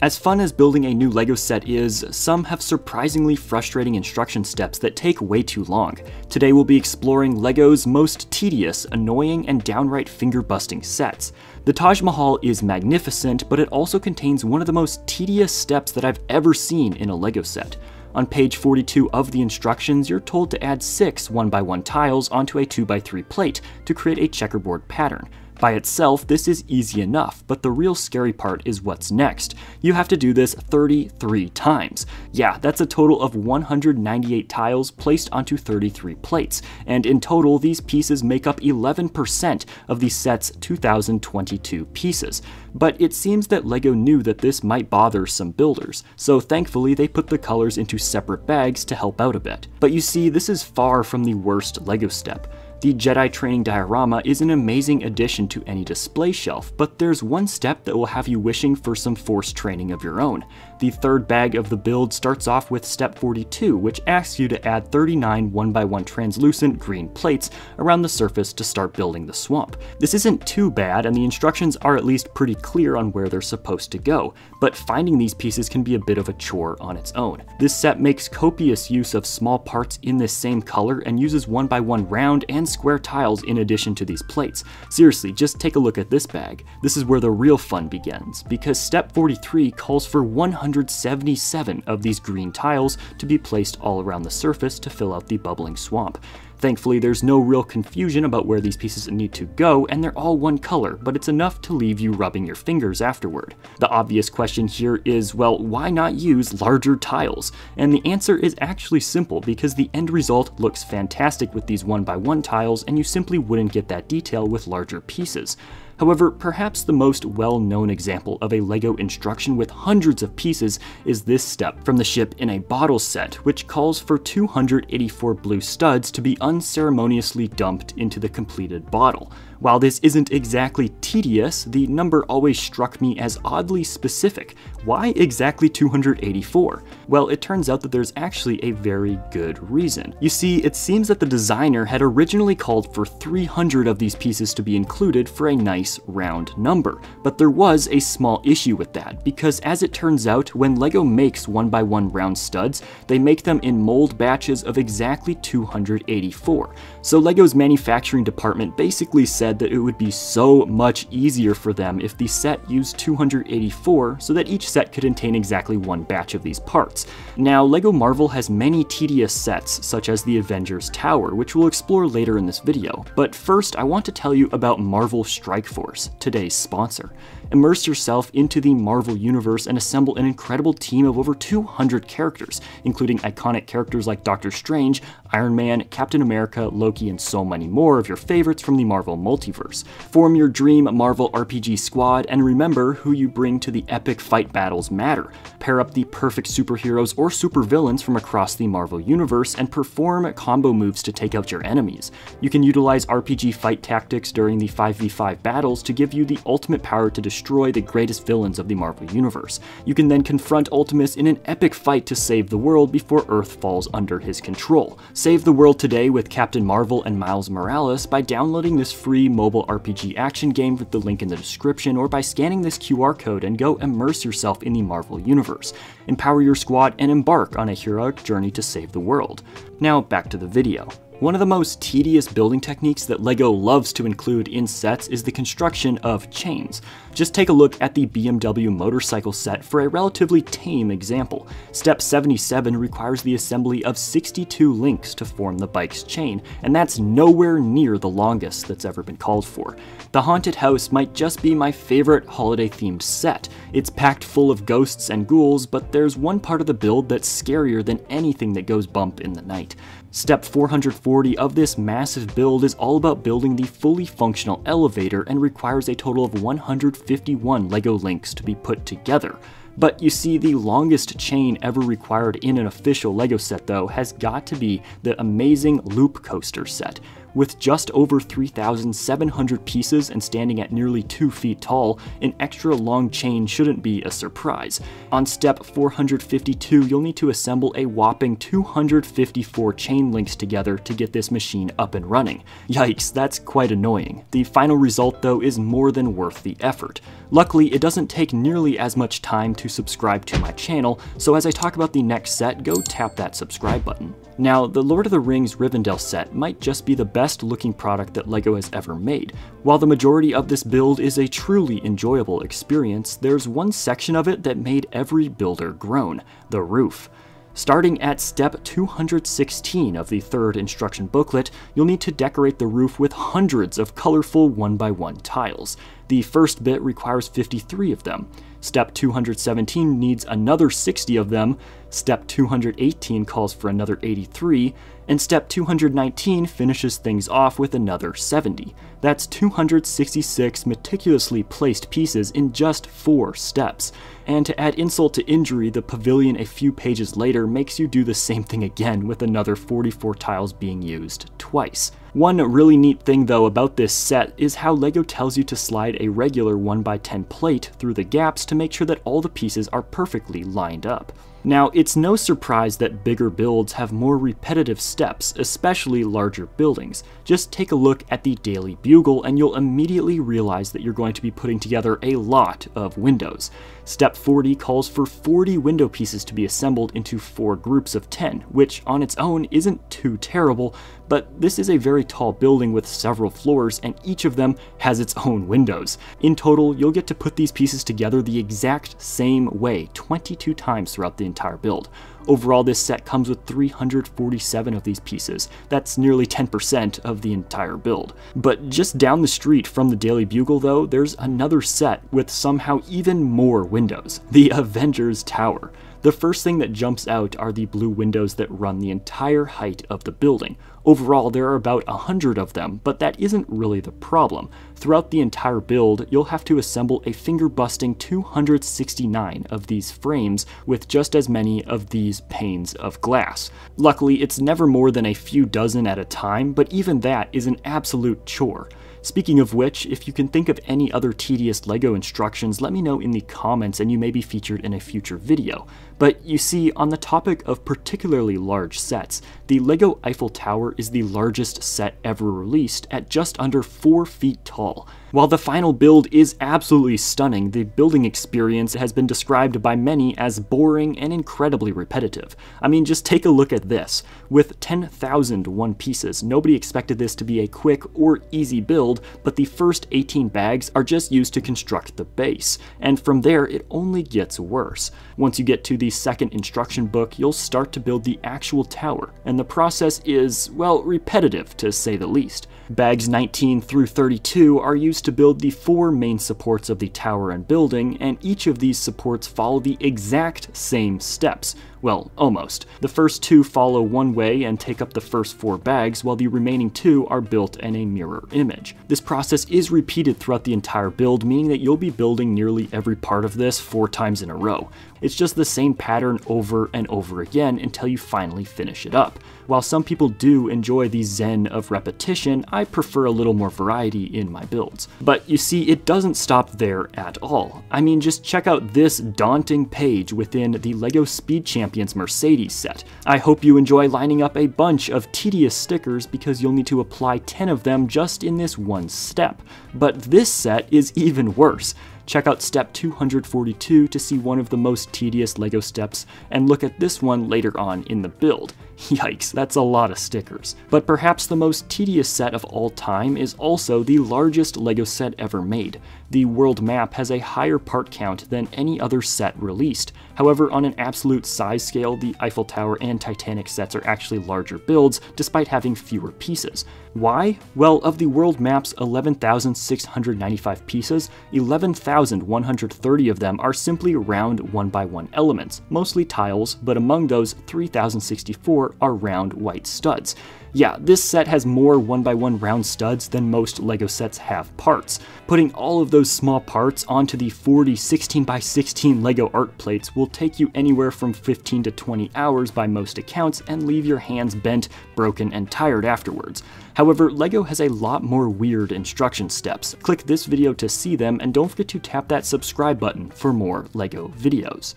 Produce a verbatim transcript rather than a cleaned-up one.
As fun as building a new LEGO set is, some have surprisingly frustrating instruction steps that take way too long. Today we'll be exploring LEGO's most tedious, annoying, and downright finger-busting sets. The Taj Mahal is magnificent, but it also contains one of the most tedious steps that I've ever seen in a LEGO set. On page forty-two of the instructions, you're told to add six one by one tiles onto a two by three plate to create a checkerboard pattern. By itself, this is easy enough, but the real scary part is what's next. You have to do this thirty-three times. Yeah, that's a total of one hundred ninety-eight tiles placed onto thirty-three plates, and in total, these pieces make up eleven percent of the set's two thousand twenty-two pieces. But it seems that LEGO knew that this might bother some builders, so thankfully they put the colors into separate bags to help out a bit. But you see, this is far from the worst LEGO step. The Jedi training diorama is an amazing addition to any display shelf, but there's one step that will have you wishing for some force training of your own. The third bag of the build starts off with step forty-two, which asks you to add thirty-nine one by one translucent green plates around the surface to start building the swamp. This isn't too bad, and the instructions are at least pretty clear on where they're supposed to go, but finding these pieces can be a bit of a chore on its own. This set makes copious use of small parts in this same color and uses one by one round and square tiles in addition to these plates. Seriously, just take a look at this bag. This is where the real fun begins, because step forty-three calls for one hundred seventy-seven of these green tiles to be placed all around the surface to fill out the bubbling swamp. Thankfully, there's no real confusion about where these pieces need to go, and they're all one color, but it's enough to leave you rubbing your fingers afterward. The obvious question here is, well, why not use larger tiles? And the answer is actually simple, because the end result looks fantastic with these one by one tiles, and you simply wouldn't get that detail with larger pieces. However, perhaps the most well-known example of a LEGO instruction with hundreds of pieces is this step from the ship in a bottle set, which calls for two hundred eighty-four blue studs to be unceremoniously dumped into the completed bottle. While this isn't exactly tedious, the number always struck me as oddly specific. Why exactly two hundred eighty-four? Well, it turns out that there's actually a very good reason. You see, it seems that the designer had originally called for three hundred of these pieces to be included for a nice round number, but there was a small issue with that, because as it turns out, when LEGO makes one by one round studs, they make them in mold batches of exactly two hundred eighty-four. So LEGO's manufacturing department basically said that it would be so much easier for them if the set used two hundred eighty-four so that each set could contain exactly one batch of these parts. Now, LEGO Marvel has many tedious sets, such as the Avengers Tower, which we'll explore later in this video. But first, I want to tell you about Marvel Strike Force, today's sponsor. Immerse yourself into the Marvel universe and assemble an incredible team of over two hundred characters, including iconic characters like Doctor Strange, Iron Man, Captain America, Loki, and so many more of your favorites from the Marvel multiverse. Form your dream Marvel R P G squad, and remember, who you bring to the epic fight battles matter. Pair up the perfect superheroes or supervillains from across the Marvel universe and perform combo moves to take out your enemies. You can utilize R P G fight tactics during the five v five battle to give you the ultimate power to destroy the greatest villains of the Marvel Universe. You can then confront Ultimus in an epic fight to save the world before Earth falls under his control. Save the world today with Captain Marvel and Miles Morales by downloading this free mobile R P G action game with the link in the description, or by scanning this Q R code, and go immerse yourself in the Marvel Universe. Empower your squad and embark on a heroic journey to save the world. Now back to the video. One of the most tedious building techniques that LEGO loves to include in sets is the construction of chains. Just take a look at the B M W motorcycle set for a relatively tame example. Step seventy-seven requires the assembly of sixty-two links to form the bike's chain, and that's nowhere near the longest that's ever been called for. The haunted house might just be my favorite holiday-themed set. It's packed full of ghosts and ghouls, but there's one part of the build that's scarier than anything that goes bump in the night. Step four hundred forty of this massive build is all about building the fully functional elevator and requires a total of one hundred fifty-one LEGO links to be put together. But you see, the longest chain ever required in an official LEGO set, though, has got to be the amazing Loop Coaster set. With just over three thousand seven hundred pieces and standing at nearly two feet tall, an extra long chain shouldn't be a surprise. On step four hundred fifty-two, you'll need to assemble a whopping two hundred fifty-four chain links together to get this machine up and running. Yikes, that's quite annoying. The final result though is more than worth the effort. Luckily, it doesn't take nearly as much time to subscribe to my channel, so as I talk about the next set, go tap that subscribe button. Now, the Lord of the Rings Rivendell set might just be the best looking product that LEGO has ever made. While the majority of this build is a truly enjoyable experience, there's one section of it that made every builder groan: the roof. Starting at step two hundred sixteen of the third instruction booklet, you'll need to decorate the roof with hundreds of colorful one by one tiles. The first bit requires fifty-three of them. Step two hundred seventeen needs another sixty of them, step two hundred eighteen calls for another eighty-three, and step two hundred nineteen finishes things off with another seventy. That's two hundred sixty-six meticulously placed pieces in just four steps. And to add insult to injury, the pavilion a few pages later makes you do the same thing again, with another forty-four tiles being used twice. One really neat thing though about this set is how LEGO tells you to slide a regular one by ten plate through the gaps to make sure that all the pieces are perfectly lined up. Now, it's no surprise that bigger builds have more repetitive steps, especially larger buildings. Just take a look at the Daily Bugle and you'll immediately realize that you're going to be putting together a lot of windows. Step forty calls for forty window pieces to be assembled into four groups of ten, which on its own isn't too terrible, but this is a very tall building with several floors and each of them has its own windows. In total, you'll get to put these pieces together the exact same way twenty-two times throughout the entire entire build. Overall, this set comes with three hundred forty-seven of these pieces. That's nearly ten percent of the entire build. But just down the street from the Daily Bugle though, there's another set with somehow even more windows: the Avengers Tower. The first thing that jumps out are the blue windows that run the entire height of the building. Overall, there are about one hundred of them, but that isn't really the problem. Throughout the entire build, you'll have to assemble a finger-busting two hundred sixty-nine of these frames with just as many of these panes of glass. Luckily, it's never more than a few dozen at a time, but even that is an absolute chore. Speaking of which, if you can think of any other tedious LEGO instructions, let me know in the comments and you may be featured in a future video. But you see, on the topic of particularly large sets, the LEGO Eiffel Tower is the largest set ever released at just under four feet tall. While the final build is absolutely stunning, the building experience has been described by many as boring and incredibly repetitive. I mean, just take a look at this. With ten thousand one pieces, nobody expected this to be a quick or easy build, but the first eighteen bags are just used to construct the base, and from there it only gets worse. Once you get to the second instruction book, you'll start to build the actual tower, and the process is, well, repetitive to say the least. Bags nineteen through thirty-two are used to build the four main supports of the tower and building, and each of these supports follow the exact same steps. Well, almost. The first two follow one way and take up the first four bags, while the remaining two are built in a mirror image. This process is repeated throughout the entire build, meaning that you'll be building nearly every part of this four times in a row. It's just the same pattern over and over again until you finally finish it up. While some people do enjoy the zen of repetition, I prefer a little more variety in my builds. But you see, it doesn't stop there at all. I mean, just check out this daunting page within the LEGO Speed Champions Mercedes set. I hope you enjoy lining up a bunch of tedious stickers, because you'll need to apply ten of them just in this one step. But this set is even worse. Check out step two hundred forty-two to see one of the most tedious LEGO steps, and look at this one later on in the build. Yikes, that's a lot of stickers. But perhaps the most tedious set of all time is also the largest LEGO set ever made. The world map has a higher part count than any other set released. However, on an absolute size scale, the Eiffel Tower and Titanic sets are actually larger builds, despite having fewer pieces. Why? Well, of the world map's eleven thousand six hundred ninety-five pieces, eleven thousand one hundred thirty of them are simply round one by one elements, mostly tiles, but among those, three thousand sixty-four are round white studs. Yeah, this set has more one by one round studs than most LEGO sets have parts. Putting all of those small parts onto the forty sixteen by sixteen LEGO art plates will take you anywhere from fifteen to twenty hours by most accounts and leave your hands bent, broken, and tired afterwards. However, LEGO has a lot more weird instruction steps. Click this video to see them, and don't forget to tap that subscribe button for more LEGO videos.